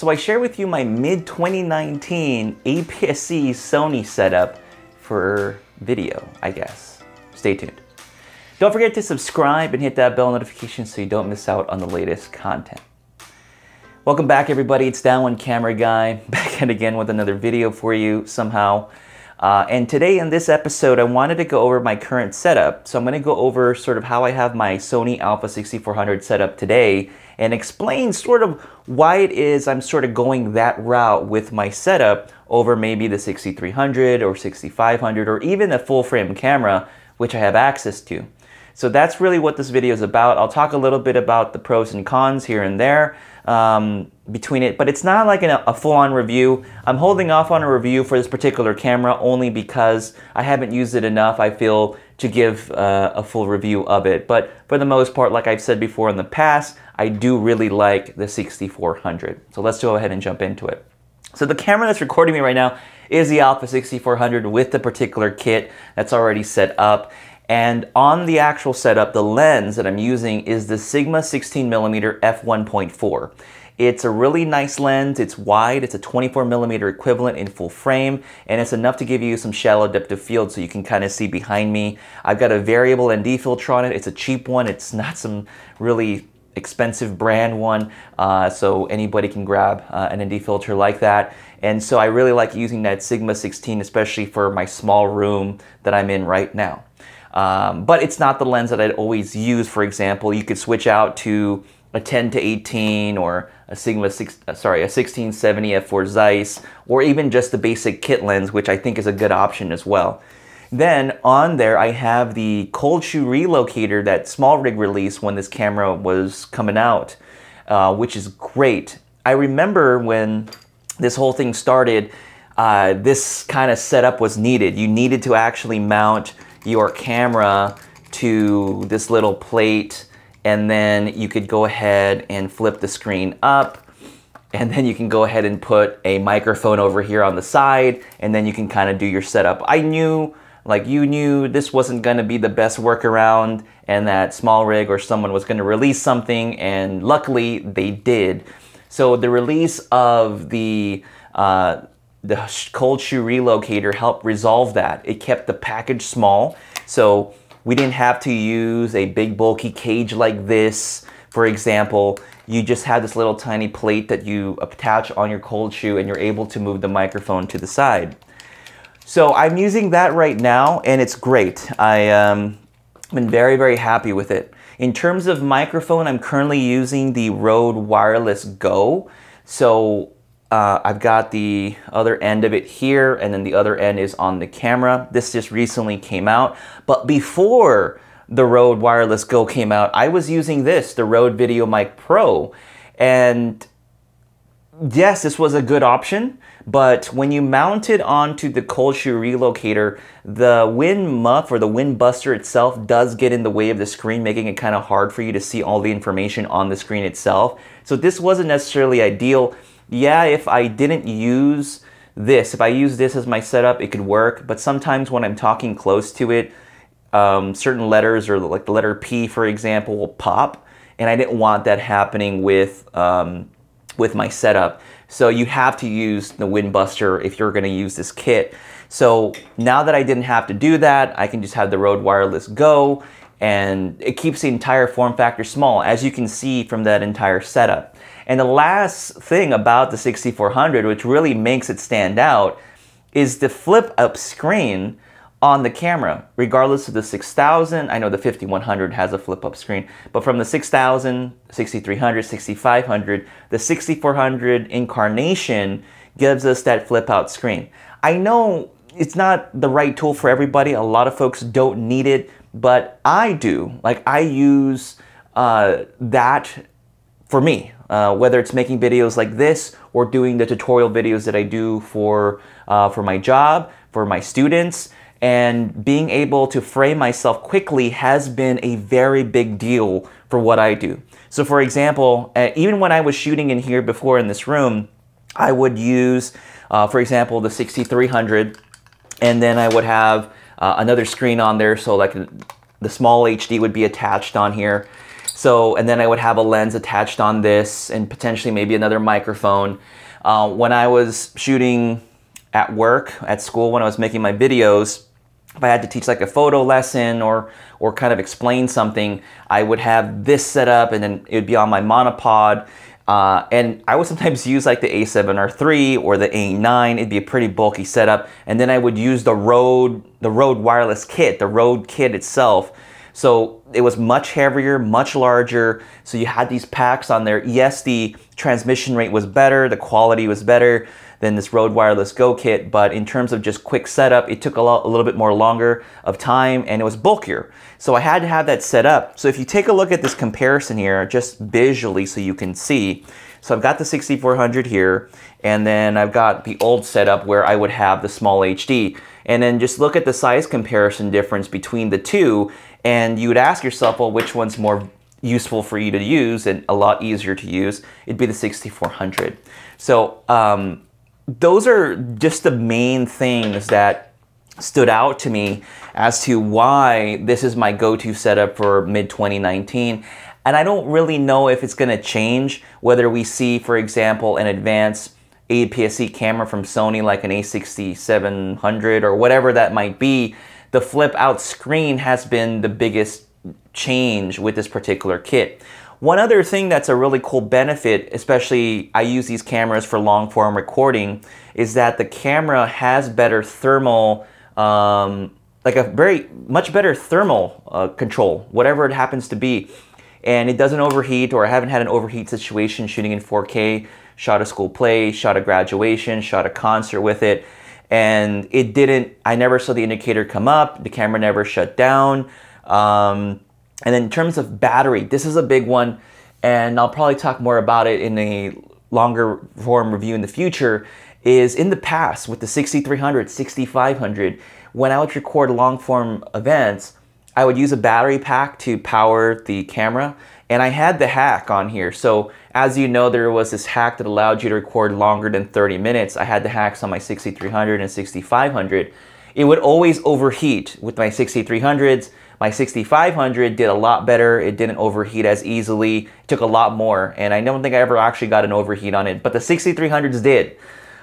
So I share with you my mid-2019 APS-C Sony setup for video, I guess. Stay tuned. Don't forget to subscribe and hit that bell notification so you don't miss out on the latest content. Welcome back, everybody. It's That One Camera Guy back at again with another video for you somehow. And today in this episode, I wanted to go over my current setup. So I'm going to go over sort of how I have my Sony Alpha 6400 set up today and explain sort of why it is I'm sort of going that route with my setup over maybe the 6300 or 6500 or even a full frame camera, which I have access to. So that's really what this video is about. I'll talk a little bit about the pros and cons here and there between it, but it's not like a full-on review. I'm holding off on a review for this particular camera only because I haven't used it enough, I feel, to give a full review of it. But for the most part, like I've said before in the past, I do really like the 6400. So let's go ahead and jump into it. So the camera that's recording me right now is the Alpha 6400 with the particular kit that's already set up. And on the actual setup, the lens that I'm using is the Sigma 16mm f1.4. It's a really nice lens. It's wide. It's a 24mm equivalent in full frame, and it's enough to give you some shallow depth of field so you can kind of see behind me. I've got a variable ND filter on it. It's a cheap one. It's not some really expensive brand one, so anybody can grab an ND filter like that. And so I really like using that Sigma 16, especially for my small room that I'm in right now. But it's not the lens that I'd always use. For example, you could switch out to a 10-18 or a a 16-70 f/4 Zeiss, or even just the basic kit lens, which I think is a good option as well. Then on there, I have the cold shoe relocator that SmallRig released when this camera was coming out, which is great. I remember when this whole thing started, this kind of setup was needed. You needed to actually mount your camera to this little plate, and then you could go ahead and flip the screen up, and then you can go ahead and put a microphone over here on the side, and then you can kind of do your setup. I knew, like you knew, this wasn't going to be the best workaround, and that SmallRig or someone was going to release something, and luckily they did. So the release of the cold shoe relocator helped resolve that. It kept the package small, so we didn't have to use a big bulky cage like this. For example, you just have this little tiny plate that you attach on your cold shoe, and you're able to move the microphone to the side. So I'm using that right now, and it's great. I've been very, very happy with it. In terms of microphone, I'm currently using the Rode Wireless Go. So I've got the other end of it here, and then the other end is on the camera. This just recently came out, but before the Rode Wireless Go came out, I was using this, the Rode VideoMic Pro. And yes, this was a good option, but when you mount it onto the cold shoe relocator, the wind muff or the wind buster itself does get in the way of the screen, making it kind of hard for you to see all the information on the screen itself. So this wasn't necessarily ideal. Yeah, if I didn't use this, if I use this as my setup, it could work. But sometimes when I'm talking close to it, certain letters, or like the letter P, for example, will pop. And I didn't want that happening with my setup. So you have to use the wind buster if you're going to use this kit. So now that I didn't have to do that, I can just have the Rode Wireless Go. And it keeps the entire form factor small, as you can see from that entire setup. And the last thing about the 6400, which really makes it stand out, is the flip-up screen on the camera. Regardless of the 6000, I know the 5100 has a flip-up screen, but from the 6000, 6300, 6500, the 6400 incarnation gives us that flip-out screen. I know it's not the right tool for everybody. A lot of folks don't need it, but I do. Like, I use that for me, whether it's making videos like this or doing the tutorial videos that I do for my job, for my students. And being able to frame myself quickly has been a very big deal for what I do. So for example, even when I was shooting in here before in this room, I would use, for example, the 6300, and then I would have another screen on there, so like the small HD would be attached on here. So, and then I would have a lens attached on this and potentially maybe another microphone. When I was shooting at work, at school, when I was making my videos, if I had to teach like a photo lesson or kind of explain something, I would have this set up and then it would be on my monopod. And I would sometimes use like the A7R III or the A9. It'd be a pretty bulky setup. And then I would use the Rode wireless kit, the Rode kit itself. So it was much heavier, much larger. So you had these packs on there. Yes, the transmission rate was better, the quality was better than this Rode Wireless Go kit, but in terms of just quick setup, it took a little bit more longer of time and it was bulkier. So I had to have that set up. So if you take a look at this comparison here, just visually so you can see. So I've got the 6400 here, and then I've got the old setup where I would have the Small HD. And then just look at the size comparison difference between the two, and you would ask yourself, well, which one's more useful for you to use and a lot easier to use? It'd be the 6400. So those are just the main things that stood out to me as to why this is my go-to setup for mid-2019. And I don't really know if it's gonna change, whether we see, for example, an advanced APS-C camera from Sony like an A6700 or whatever that might be. The flip out screen has been the biggest change with this particular kit. One other thing that's a really cool benefit, especially I use these cameras for long form recording, is that the camera has better thermal, like a much better thermal control, whatever it happens to be. And it doesn't overheat, or I haven't had an overheat situation shooting in 4K, shot a school play, shot a graduation, shot a concert with it. And it didn't, I never saw the indicator come up, the camera never shut down. And then in terms of battery, this is a big one, and I'll probably talk more about it in a longer form review in the future, is in the past with the 6300, 6500, when I would record long form events, I would use a battery pack to power the camera, and I had the hack on here. So as you know, there was this hack that allowed you to record longer than 30 minutes. I had the hacks on my 6300 and 6500. It would always overheat with my 6300s. My 6500 did a lot better. It didn't overheat as easily. It took a lot more, and I don't think I ever actually got an overheat on it, but the 6300s did.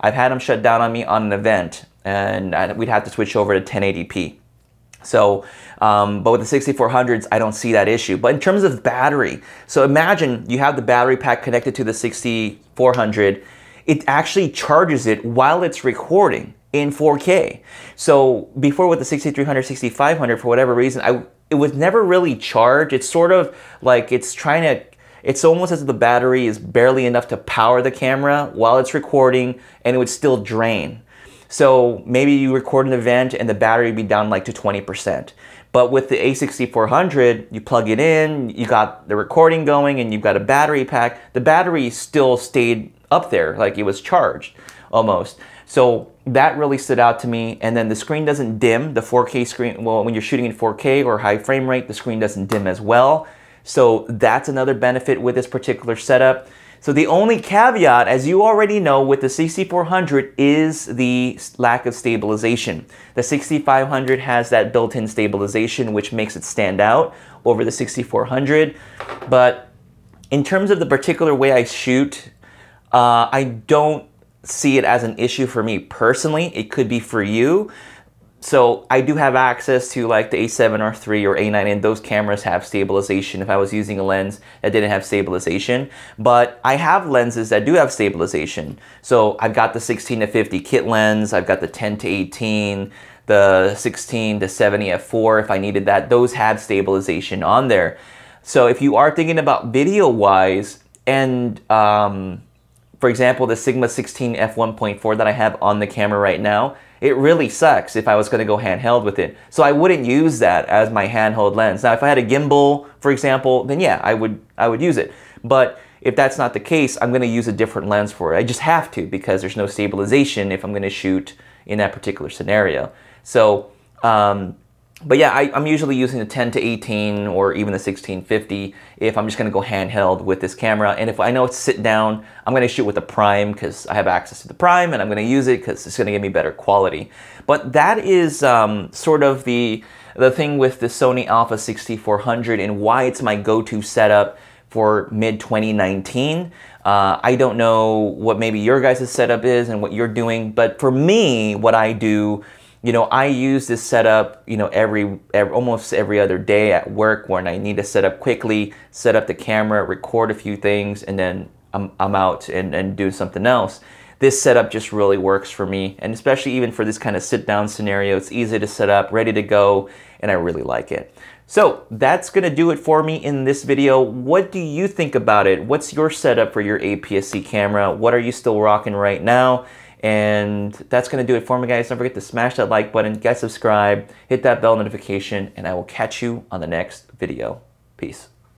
I've had them shut down on me on an event, and we'd have to switch over to 1080p. So, but with the 6400s, I don't see that issue. But in terms of battery, so imagine you have the battery pack connected to the 6400. It actually charges it while it's recording in 4K. So before with the 6300, 6500, for whatever reason, it was never really charged. It's sort of like it's trying to, it's almost as if the battery is barely enough to power the camera while it's recording, and it would still drain. So maybe you record an event and the battery would be down like to 20%. But with the A6400, you plug it in, you got the recording going, and you've got a battery pack. The battery still stayed up there, like it was charged almost. So that really stood out to me. And then the screen doesn't dim, the 4K screen. Well, when you're shooting in 4K or high frame rate, the screen doesn't dim as well. So that's another benefit with this particular setup. So the only caveat, as you already know, with the 6400 is the lack of stabilization. The 6500 has that built-in stabilization, which makes it stand out over the 6400. But in terms of the particular way I shoot, I don't see it as an issue for me personally. It could be for you. So I do have access to like the A7R III or A9, and those cameras have stabilization if I was using a lens that didn't have stabilization. But I have lenses that do have stabilization. So I've got the 16-50 kit lens, I've got the 10-18, the 16-70 f/4 if I needed that. Those have stabilization on there. So if you are thinking about video-wise and, for example, the Sigma 16 f/1.4 that I have on the camera right now, it really sucks if I was gonna go handheld with it. So I wouldn't use that as my handheld lens. Now, if I had a gimbal, for example, then yeah, I would use it. But if that's not the case, I'm gonna use a different lens for it. I just have to, because there's no stabilization if I'm gonna shoot in that particular scenario. So, but yeah, I'm usually using the 10-18 or even the 16-50 if I'm just gonna go handheld with this camera. And if I know it's sit down, I'm gonna shoot with the prime because I have access to the prime, and I'm gonna use it because it's gonna give me better quality. But that is sort of the the thing with the Sony Alpha 6400 and why it's my go-to setup for mid-2019. I don't know what maybe your guys' setup is and what you're doing, but for me, what I do, you know, I use this setup, you know, almost every other day at work when I need to set up quickly, set up the camera, record a few things, and then I'm out and do something else. This setup just really works for me, and especially even for this kind of sit-down scenario. It's easy to set up, ready to go, and I really like it. So that's gonna do it for me in this video. What do you think about it? What's your setup for your APS-C camera? What are you still rocking right now? And that's gonna do it for me, guys. Don't forget to smash that like button, guys, subscribe, hit that bell notification, and I will catch you on the next video. Peace.